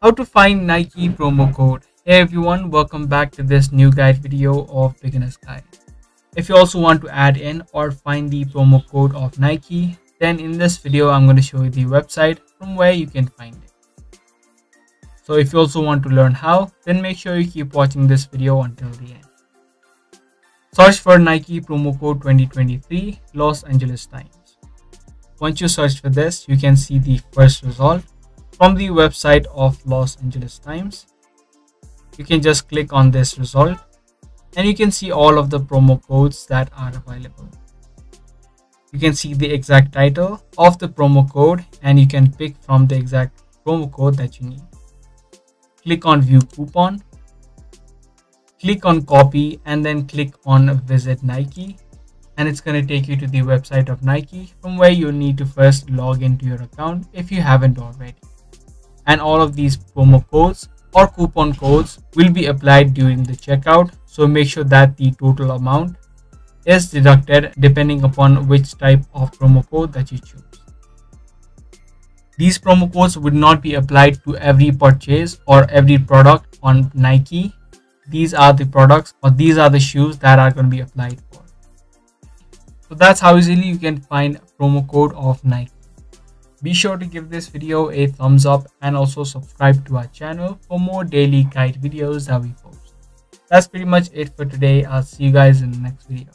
How to find Nike promo code. Hey everyone, welcome back to this new guide video of Beginner's Guide. If you also want to add in or find the promo code of Nike, then in this video I'm going to show you the website from where you can find it. So if you also want to learn how, then make sure you keep watching this video until the end. Search for Nike promo code 2023 Los Angeles Times. Once you search for this, you can see the first result from the website of Los Angeles Times. You can just click on this result and you can see all of the promo codes that are available. You can see the exact title of the promo code and you can pick from the exact promo code that you need. Click on view coupon, click on copy, and then click on visit Nike, and it's going to take you to the website of Nike from where you need to first log into your account if you haven't already. And all of these promo codes or coupon codes will be applied during the checkout, so make sure that the total amount is deducted depending upon which type of promo code that you choose. These promo codes would not be applied to every purchase or every product on Nike. These are the products or these are the shoes that are going to be applied for. So that's how easily you can find promo code of Nike. Be sure to give this video a thumbs up and also subscribe to our channel for more daily guide videos that we post. That's pretty much it for today. I'll see you guys in the next video.